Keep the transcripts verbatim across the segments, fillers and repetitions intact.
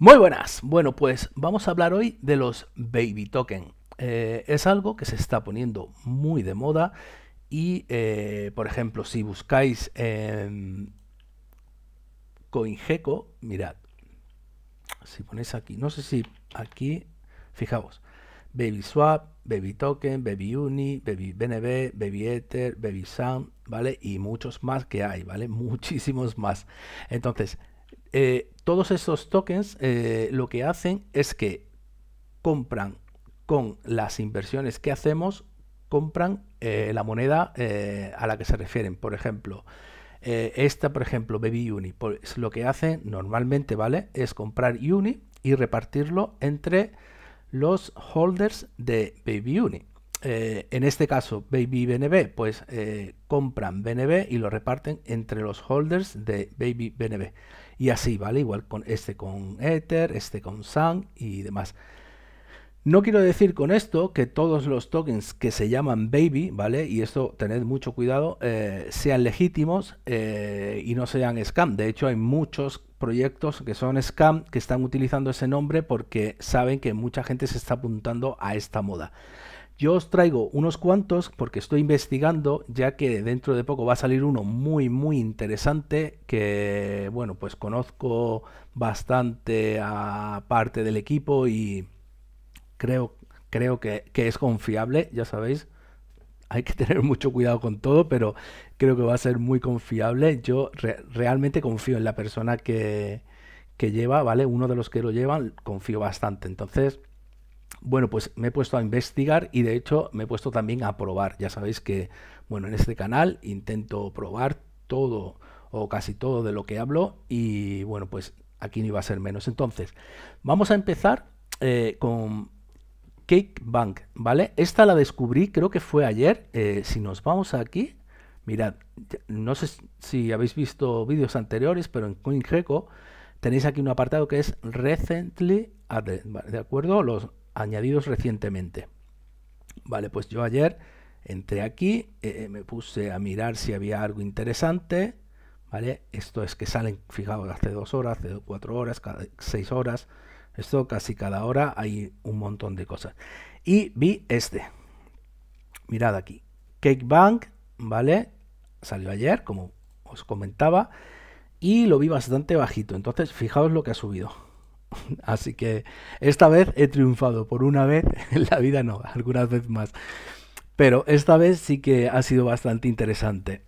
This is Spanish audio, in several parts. Muy buenas, bueno pues vamos a hablar hoy de los Baby Token. Eh, es algo que se está poniendo muy de moda y eh, por ejemplo si buscáis eh, CoinGecko, mirad, si ponéis aquí, no sé si aquí, fijaos, Baby Swap, Baby Token, Baby Uni, Baby B N B, Baby Ether, Baby Sam, ¿vale? Y muchos más que hay, ¿vale? Muchísimos más. Entonces, eh, todos estos tokens eh, lo que hacen es que compran con las inversiones que hacemos, compran eh, la moneda eh, a la que se refieren. Por ejemplo, eh, esta, por ejemplo, Baby Uni, pues lo que hacen normalmente, ¿vale? Es comprar Uni y repartirlo entre los holders de Baby Uni. Eh, en este caso, Baby B N B, pues eh, compran B N B y lo reparten entre los holders de Baby B N B. Y así, ¿vale? Igual con este con Ether, este con Sun y demás. No quiero decir con esto que todos los tokens que se llaman Baby, ¿vale? Y esto, tened mucho cuidado, eh, sean legítimos eh, y no sean scam. De hecho, hay muchos proyectos que son scam, que están utilizando ese nombre porque saben que mucha gente se está apuntando a esta moda. Yo os traigo unos cuantos porque estoy investigando, ya que dentro de poco va a salir uno muy muy interesante que, bueno, pues conozco bastante a parte del equipo y creo, creo que, que es confiable, ya sabéis. Hay que tener mucho cuidado con todo, pero creo que va a ser muy confiable. Yo re realmente confío en la persona que, que lleva, ¿vale? Uno de los que lo llevan, confío bastante. Entonces, bueno, pues me he puesto a investigar y de hecho me he puesto también a probar. Ya sabéis que, bueno, en este canal intento probar todo o casi todo de lo que hablo y, bueno, pues aquí no iba a ser menos. Entonces, vamos a empezar eh, con Cake Bank, ¿vale? Esta la descubrí, creo que fue ayer. Eh, si nos vamos aquí, mirad, no sé si habéis visto vídeos anteriores, pero en CoinGecko tenéis aquí un apartado que es Recently Added, ¿vale? ¿De acuerdo? Los añadidos recientemente. Vale, pues yo ayer entré aquí, eh, me puse a mirar si había algo interesante, ¿vale? Esto es que salen, fijaos, hace dos horas, hace cuatro horas, cada seis horas. Esto casi cada hora hay un montón de cosas. Y vi este. Mirad aquí. Cake Bank, ¿vale? Salió ayer, como os comentaba. Y lo vi bastante bajito. Entonces, fijaos lo que ha subido. Así que esta vez he triunfado. Por una vez en la vida no, algunas veces más. Pero esta vez sí que ha sido bastante interesante.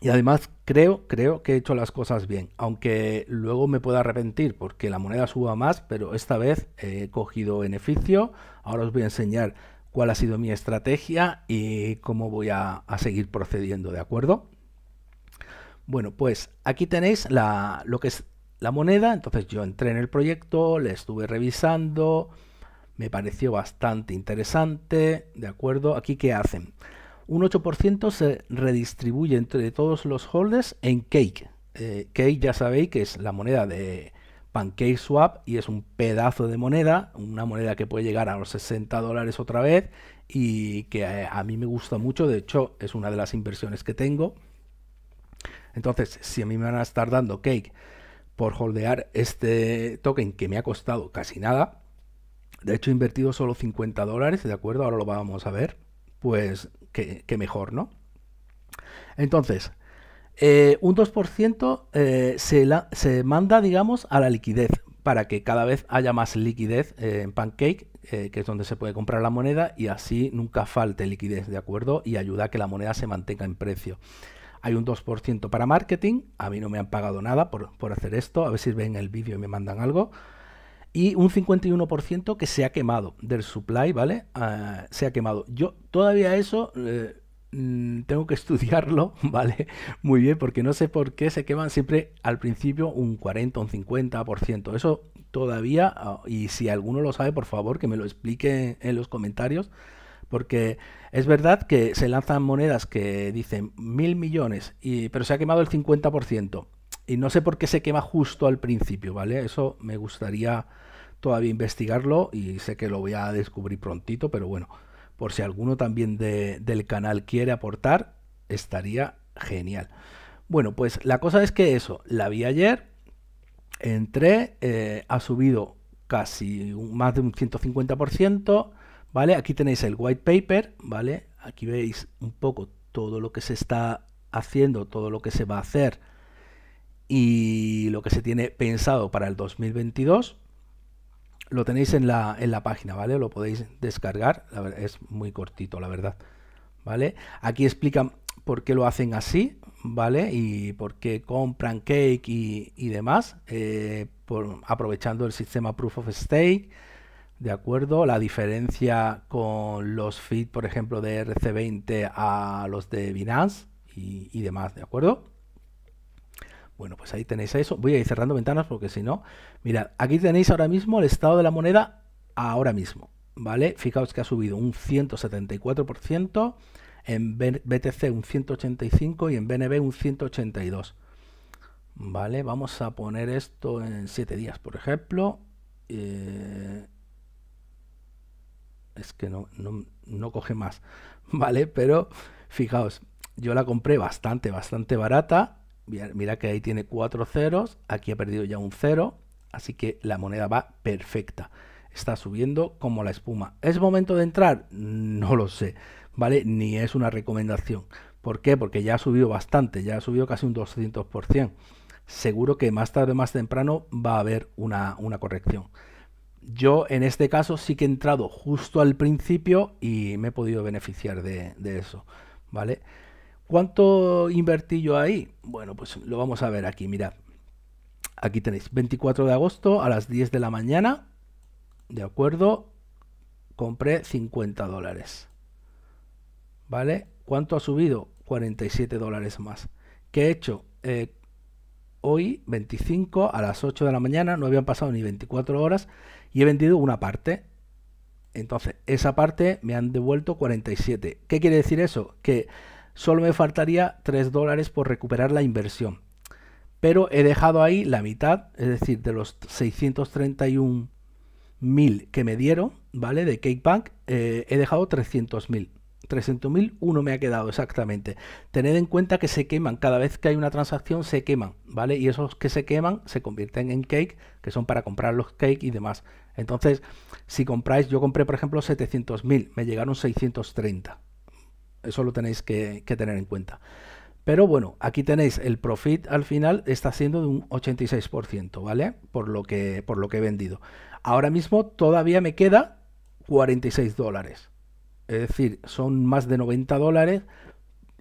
Y además creo, creo que he hecho las cosas bien, aunque luego me pueda arrepentir porque la moneda suba más, pero esta vez he cogido beneficio. Ahora os voy a enseñar cuál ha sido mi estrategia y cómo voy a, a seguir procediendo, ¿de acuerdo? Bueno, pues aquí tenéis la, lo que es la moneda. Entonces yo entré en el proyecto, le estuve revisando, me pareció bastante interesante, ¿de acuerdo? Aquí, ¿qué hacen? Un ocho por ciento se redistribuye entre todos los holders en Cake. Eh, Cake ya sabéis que es la moneda de PancakeSwap y es un pedazo de moneda, una moneda que puede llegar a los sesenta dólares otra vez y que a, a mí me gusta mucho, de hecho es una de las inversiones que tengo. Entonces, si a mí me van a estar dando Cake por holdear este token que me ha costado casi nada, de hecho he invertido solo cincuenta dólares, ¿de acuerdo? Ahora lo vamos a ver, pues... Que, que mejor, ¿no? Entonces, eh, un dos por ciento eh, se, la, se manda, digamos, a la liquidez, para que cada vez haya más liquidez eh, en Pancake, eh, que es donde se puede comprar la moneda, y así nunca falte liquidez, ¿de acuerdo? Y ayuda a que la moneda se mantenga en precio. Hay un dos por ciento para marketing, a mí no me han pagado nada por, por hacer esto, a ver si ven el vídeo y me mandan algo. Y un cincuenta y uno por ciento que se ha quemado del supply, ¿vale? Uh, se ha quemado. Yo todavía eso eh, tengo que estudiarlo, ¿vale? Muy bien, porque no sé por qué se queman siempre al principio un cuarenta, un cincuenta por ciento. Eso todavía, uh, y si alguno lo sabe, por favor, que me lo explique en los comentarios, porque es verdad que se lanzan monedas que dicen mil millones, y, pero se ha quemado el cincuenta por ciento. Y no sé por qué se quema justo al principio, ¿vale? Eso me gustaría... todavía investigarlo y sé que lo voy a descubrir prontito, pero bueno, por si alguno también de, del canal quiere aportar, estaría genial. Bueno, pues la cosa es que eso, la vi ayer, entré, eh, ha subido casi un, más de un ciento cincuenta por ciento, ¿vale? Aquí tenéis el white paper, ¿vale? Aquí veis un poco todo lo que se está haciendo, todo lo que se va a hacer y lo que se tiene pensado para el dos mil veintidós. Lo tenéis en la, en la página, ¿vale? Lo podéis descargar, la verdad, es muy cortito, la verdad, ¿vale? Aquí explican por qué lo hacen así, ¿vale? Y por qué compran Cake y, y demás, eh, por, aprovechando el sistema Proof of Stake, ¿de acuerdo? La diferencia con los feed, por ejemplo, de R C veinte a los de Binance y, y demás, ¿de acuerdo? Bueno, pues ahí tenéis eso. Voy a ir cerrando ventanas porque si no... Mirad, aquí tenéis ahora mismo el estado de la moneda ahora mismo, ¿vale? Fijaos que ha subido un ciento setenta y cuatro por ciento, en B T C un ciento ochenta y cinco por ciento y en B N B un ciento ochenta y dos por ciento, ¿vale? Vamos a poner esto en siete días, por ejemplo. Eh, es que no, no, no coge más, ¿vale? Pero fijaos, yo la compré bastante, bastante barata. Mira que ahí tiene cuatro ceros, aquí ha perdido ya un cero, así que la moneda va perfecta. Está subiendo como la espuma. ¿Es momento de entrar? No lo sé, ¿vale? Ni es una recomendación. ¿Por qué? Porque ya ha subido bastante, ya ha subido casi un doscientos por ciento. Seguro que más tarde o más temprano va a haber una, una corrección. Yo en este caso sí que he entrado justo al principio y me he podido beneficiar de, de eso, ¿vale? ¿Cuánto invertí yo ahí? Bueno, pues lo vamos a ver aquí, mirad. Aquí tenéis veinticuatro de agosto a las diez de la mañana, ¿de acuerdo? Compré cincuenta dólares, ¿vale? ¿Cuánto ha subido? cuarenta y siete dólares más. ¿Qué he hecho? Eh, hoy, veinticinco, a las ocho de la mañana, no habían pasado ni veinticuatro horas y he vendido una parte. Entonces, esa parte me han devuelto cuarenta y siete. ¿Qué quiere decir eso? Que solo me faltaría tres dólares por recuperar la inversión. Pero he dejado ahí la mitad, es decir, de los seiscientos treinta y un mil que me dieron, ¿vale? De Cake Bank, eh, he dejado trescientos mil. trescientos mil, uno me ha quedado exactamente. Tened en cuenta que se queman, cada vez que hay una transacción se queman, ¿vale? Y esos que se queman se convierten en Cake, que son para comprar los Cake y demás. Entonces, si compráis, yo compré por ejemplo setecientos mil, me llegaron seiscientos treinta. Eso lo tenéis que, que tener en cuenta. Pero bueno, aquí tenéis el profit al final está siendo de un ochenta y seis por ciento, ¿vale? Por lo que, por lo que he vendido. Ahora mismo todavía me queda cuarenta y seis dólares. Es decir, son más de noventa dólares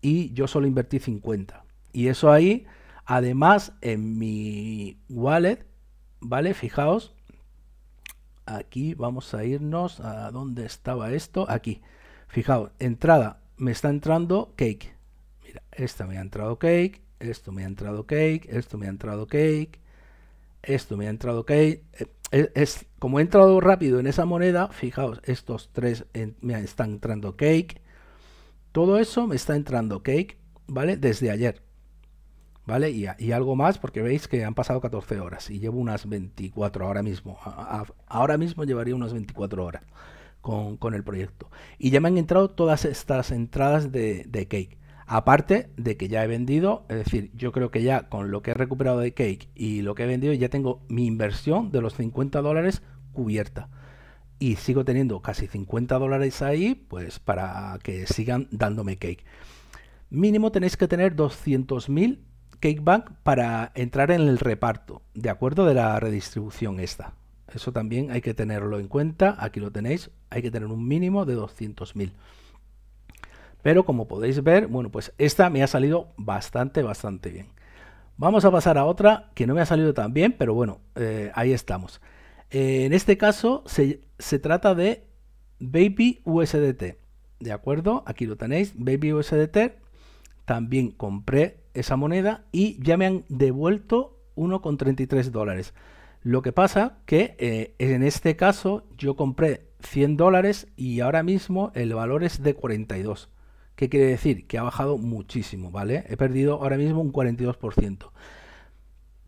y yo solo invertí cincuenta. Y eso ahí, además, en mi wallet, ¿vale? Fijaos, aquí vamos a irnos a dónde estaba esto. Aquí, fijaos, entrada. Me está entrando Cake. Mira, esta me ha entrado Cake, esto me ha entrado Cake, esto me ha entrado Cake, esto me ha entrado Cake. Es, es como he entrado rápido en esa moneda, fijaos, estos tres en, me están entrando Cake. Todo eso me está entrando Cake, ¿vale? Desde ayer, ¿vale? Y, y algo más porque veis que han pasado catorce horas y llevo unas veinticuatro ahora mismo. A, a, ahora mismo llevaría unas veinticuatro horas. Con, con el proyecto y ya me han entrado todas estas entradas de, de Cake, aparte de que ya he vendido, es decir, yo creo que ya con lo que he recuperado de Cake y lo que he vendido ya tengo mi inversión de los cincuenta dólares cubierta y sigo teniendo casi cincuenta dólares ahí, pues para que sigan dándome Cake. Mínimo tenéis que tener doscientos mil Cake Bank para entrar en el reparto, de acuerdo, de la redistribución esta. Eso también hay que tenerlo en cuenta. Aquí lo tenéis, hay que tener un mínimo de doscientos mil. Pero como podéis ver, bueno, pues esta me ha salido bastante, bastante bien. Vamos a pasar a otra que no me ha salido tan bien, pero bueno, eh, ahí estamos. Eh, en este caso se, se trata de Baby U S D T, ¿de acuerdo? Aquí lo tenéis, Baby U S D T. También compré esa moneda y ya me han devuelto uno con treinta y tres dólares. Lo que pasa que eh, en este caso yo compré cien dólares y ahora mismo el valor es de cuarenta y dos. ¿Qué quiere decir? Que ha bajado muchísimo, ¿vale? He perdido ahora mismo un cuarenta y dos por ciento.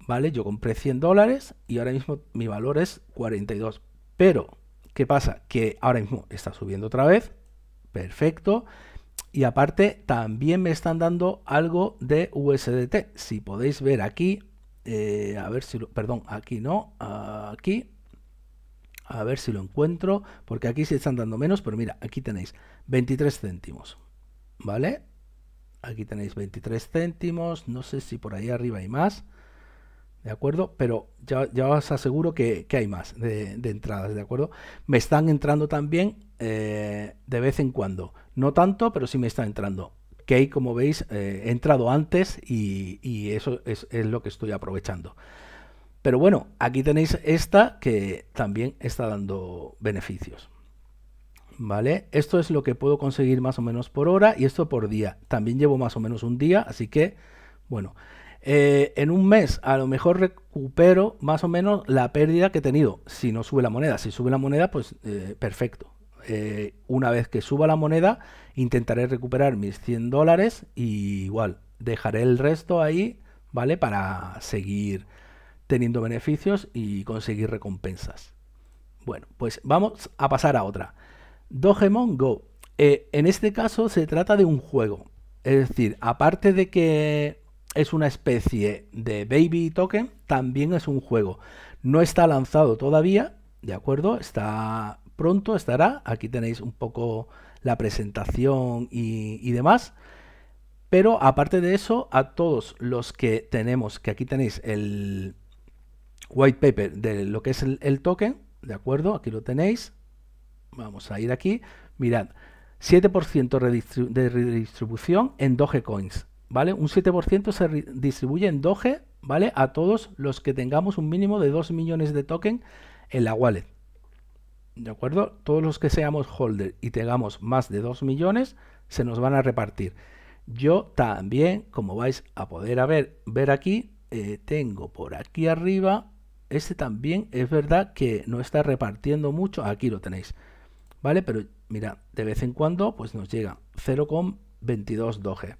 ¿Vale? Yo compré cien dólares y ahora mismo mi valor es cuarenta y dos. Pero, ¿qué pasa? Que ahora mismo está subiendo otra vez. Perfecto. Y aparte también me están dando algo de U S D T. Si podéis ver aquí, eh, a ver si lo, perdón, aquí no, aquí, a ver si lo encuentro, porque aquí se están dando menos, pero mira, aquí tenéis veintitrés céntimos, ¿vale? Aquí tenéis veintitrés céntimos, no sé si por ahí arriba hay más, ¿de acuerdo? Pero ya, ya os aseguro que, que hay más de, de entradas, ¿de acuerdo? Me están entrando también eh, de vez en cuando, no tanto, pero sí me está entrando. Cake, como veis, eh, he entrado antes y, y eso es, es lo que estoy aprovechando. Pero bueno, aquí tenéis esta que también está dando beneficios. ¿Vale? Esto es lo que puedo conseguir más o menos por hora y esto por día. También llevo más o menos un día, así que, bueno, eh, en un mes a lo mejor recupero más o menos la pérdida que he tenido. Si no sube la moneda, si sube la moneda, pues eh, perfecto. Eh, una vez que suba la moneda, intentaré recuperar mis cien dólares y igual dejaré el resto ahí, ¿vale? Para seguir teniendo beneficios y conseguir recompensas. Bueno, pues vamos a pasar a otra. DogemonGo. Eh, en este caso se trata de un juego. Es decir, aparte de que es una especie de Baby Token, también es un juego. No está lanzado todavía, ¿de acuerdo? Está... Pronto estará, aquí tenéis un poco la presentación y, y demás, pero aparte de eso, a todos los que tenemos, que aquí tenéis el white paper de lo que es el, el token, ¿de acuerdo? Aquí lo tenéis, vamos a ir aquí, mirad, siete por ciento redistribu de redistribución en Doge Coins, ¿vale? Un siete por ciento se distribuye en Doge, ¿vale? A todos los que tengamos un mínimo de dos millones de token en la wallet. ¿De acuerdo? Todos los que seamos holder y tengamos más de dos millones se nos van a repartir. Yo también, como vais a poder a ver, ver aquí, eh, tengo por aquí arriba, este también es verdad que no está repartiendo mucho, aquí lo tenéis, ¿vale? Pero mira, de vez en cuando pues nos llega cero coma veintidós doge,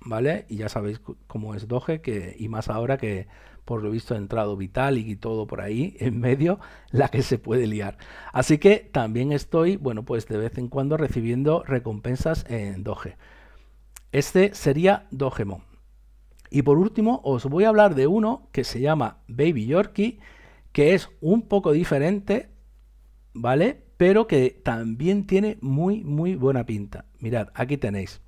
¿vale? Y ya sabéis cómo es Doge, que, y más ahora que... Por lo visto ha entrado Vitalik y todo por ahí en medio, la que se puede liar. Así que también estoy, bueno, pues de vez en cuando recibiendo recompensas en Doge. Este sería Dogemon. Y por último os voy a hablar de uno que se llama Baby Yorkie, que es un poco diferente, ¿vale? Pero que también tiene muy, muy buena pinta. Mirad, aquí tenéis.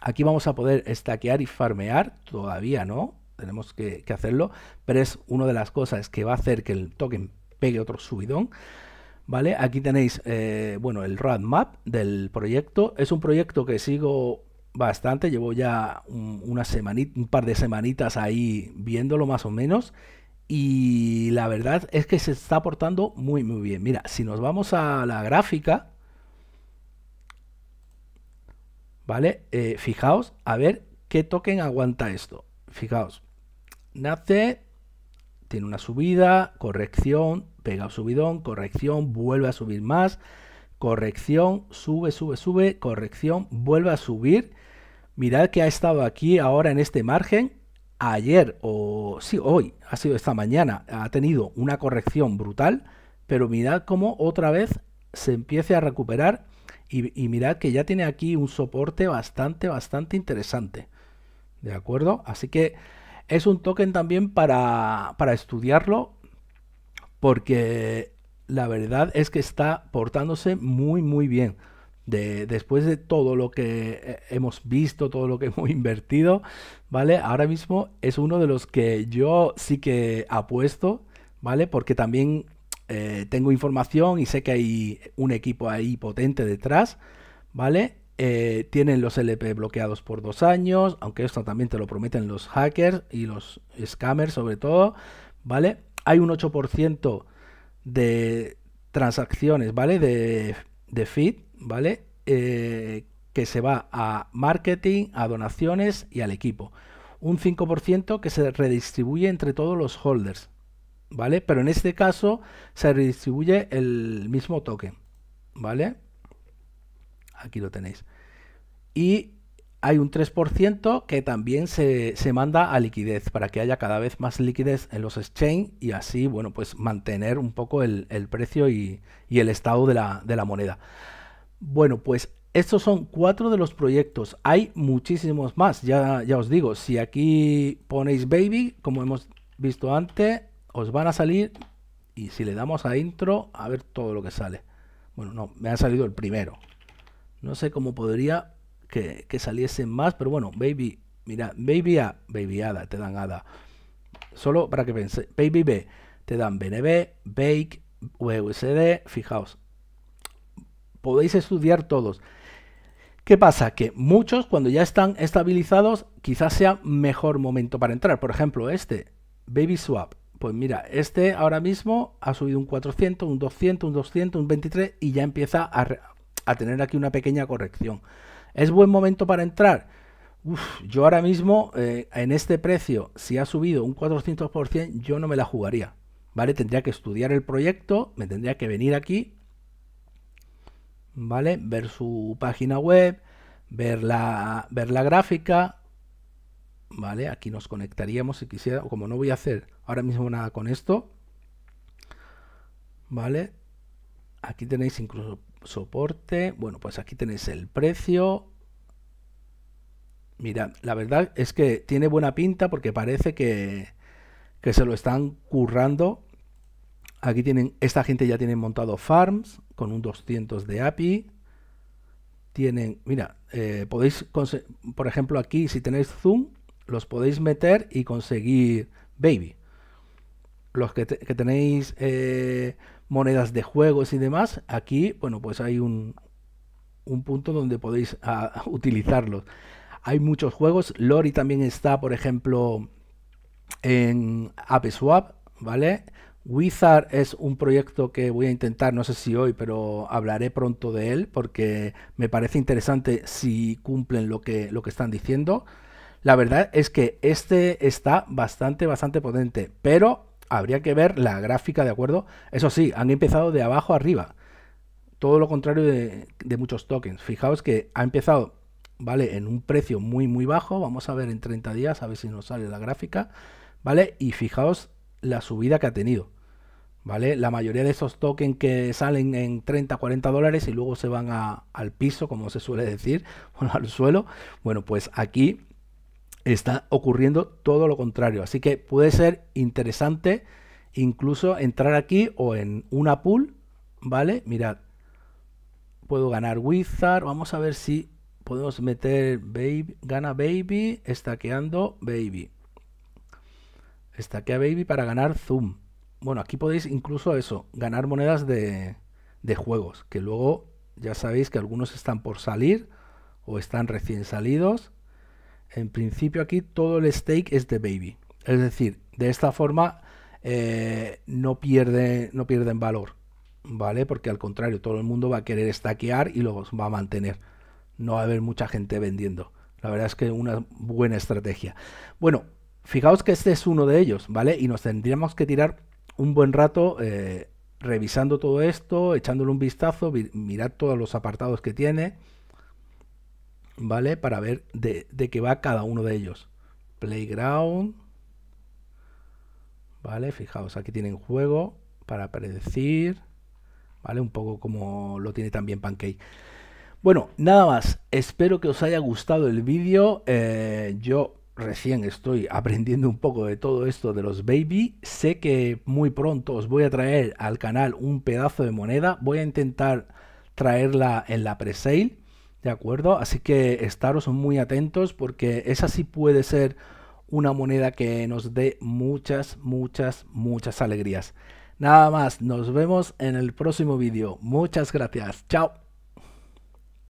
Aquí vamos a poder stackear y farmear, todavía no. Tenemos que, que hacerlo, pero es una de las cosas que va a hacer que el token pegue otro subidón, ¿vale? Aquí tenéis, eh, bueno, el roadmap del proyecto. Es un proyecto que sigo bastante, llevo ya un, una semanita, un par de semanitas ahí viéndolo más o menos, y la verdad es que se está portando muy, muy bien. Mira, si nos vamos a la gráfica, ¿vale? Eh, fijaos a ver qué token aguanta esto. Fijaos. Nace, tiene una subida, corrección, pega un subidón, corrección, vuelve a subir más, corrección, sube, sube, sube, corrección, vuelve a subir. Mirad que ha estado aquí ahora en este margen, ayer o sí, hoy, ha sido esta mañana, ha tenido una corrección brutal, pero mirad cómo otra vez se empieza a recuperar y, y mirad que ya tiene aquí un soporte bastante, bastante interesante. ¿De acuerdo? Así que es un token también para, para estudiarlo, porque la verdad es que está portándose muy, muy bien. De, después de todo lo que hemos visto, todo lo que hemos invertido, ¿vale? Ahora mismo es uno de los que yo sí que apuesto, ¿vale? Porque también eh, tengo información y sé que hay un equipo ahí potente detrás, ¿vale? Eh, tienen los L P bloqueados por dos años, aunque esto también te lo prometen los hackers y los scammers sobre todo, ¿vale? Hay un ocho por ciento de transacciones, ¿vale? De, de feed, ¿vale? Eh, que se va a marketing, a donaciones y al equipo. Un cinco por ciento que se redistribuye entre todos los holders, ¿vale? Pero en este caso se redistribuye el mismo token, ¿vale? Aquí lo tenéis. Y hay un tres por ciento que también se, se manda a liquidez, para que haya cada vez más liquidez en los exchange y así, bueno, pues mantener un poco el, el precio y, y el estado de la, de la moneda. Bueno, pues Estos son cuatro de los proyectos, hay muchísimos más, ya, ya os digo, si aquí ponéis Baby, como hemos visto antes, os van a salir, y si le damos a intro, a ver todo lo que sale. Bueno, no, me ha salido el primero, no sé cómo podría que, que saliesen más, pero bueno, Baby, mira, Baby A, Baby Ada, te dan Ada, solo para que penséis, Baby B, te dan B N B, Bake, U S D, fijaos, podéis estudiar todos. ¿Qué pasa? Que muchos, cuando ya están estabilizados, quizás sea mejor momento para entrar. Por ejemplo, este, Baby Swap. Pues mira, este ahora mismo ha subido un cuatrocientos, un doscientos, un doscientos, un veintitrés y ya empieza a, a tener aquí una pequeña corrección. ¿Es buen momento para entrar? Uf, yo ahora mismo, eh, en este precio, si ha subido un cuatrocientos por ciento, yo no me la jugaría, ¿vale? Tendría que estudiar el proyecto, me tendría que venir aquí, ¿vale? Ver su página web, ver la, ver la gráfica, ¿vale? Aquí nos conectaríamos si quisiera, como no voy a hacer ahora mismo nada con esto, ¿vale? Aquí tenéis incluso soporte, bueno, pues aquí tenéis el precio. Mirad, la verdad es que tiene buena pinta porque parece que, que se lo están currando. Aquí tienen, esta gente ya tienen montado farms con un doscientos de A P I. Tienen, mira, eh, podéis, por ejemplo, aquí si tenéis Zoom, los podéis meter y conseguir Baby. Los que, te, que tenéis eh, monedas de juegos y demás, aquí, bueno, pues hay un, un punto donde podéis a, a utilizarlos. Hay muchos juegos. Lori también está, por ejemplo, en ApeSwap, ¿vale? Wizard es un proyecto que voy a intentar, no sé si hoy, pero hablaré pronto de él porque me parece interesante si cumplen lo que, lo que están diciendo. La verdad es que este está bastante, bastante potente, pero habría que ver la gráfica, ¿de acuerdo? Eso sí, han empezado de abajo arriba, todo lo contrario de, de muchos tokens. Fijaos que ha empezado, ¿vale?, en un precio muy, muy bajo. Vamos a ver en treinta días, a ver si nos sale la gráfica, ¿vale? Y fijaos la subida que ha tenido, ¿vale? La mayoría de esos tokens que salen en treinta, cuarenta dólares y luego se van a, al piso, como se suele decir, bueno, al suelo. Bueno, pues aquí está ocurriendo todo lo contrario, así que puede ser interesante incluso entrar aquí o en una pool, ¿vale? Mirad, puedo ganar Wizard, vamos a ver si podemos meter Baby, gana Baby, estaqueando Baby. Estaquea Baby para ganar Zoom. Bueno, aquí podéis incluso eso, ganar monedas de, de juegos, que luego ya sabéis que algunos están por salir o están recién salidos. En principio aquí todo el stake es de Baby. Es decir, de esta forma eh, no, pierde, no pierden valor, ¿vale? Porque al contrario, todo el mundo va a querer estaquear y los va a mantener. No va a haber mucha gente vendiendo. La verdad es que es una buena estrategia. Bueno, fijaos que este es uno de ellos, ¿vale? Y nos tendríamos que tirar un buen rato eh, revisando todo esto, echándole un vistazo, mirar todos los apartados que tiene, ¿vale? Para ver de, de qué va cada uno de ellos. Playground, ¿vale? Fijaos, aquí tienen juego para predecir, ¿vale? Un poco como lo tiene también Pancake. Bueno, nada más. Espero que os haya gustado el vídeo. Eh, yo... Recién estoy aprendiendo un poco de todo esto de los Baby. Sé que muy pronto os voy a traer al canal un pedazo de moneda. Voy a intentar traerla en la presale, ¿de acuerdo? Así que estaros muy atentos porque esa sí puede ser una moneda que nos dé muchas, muchas, muchas alegrías. Nada más, nos vemos en el próximo vídeo. Muchas gracias, chao.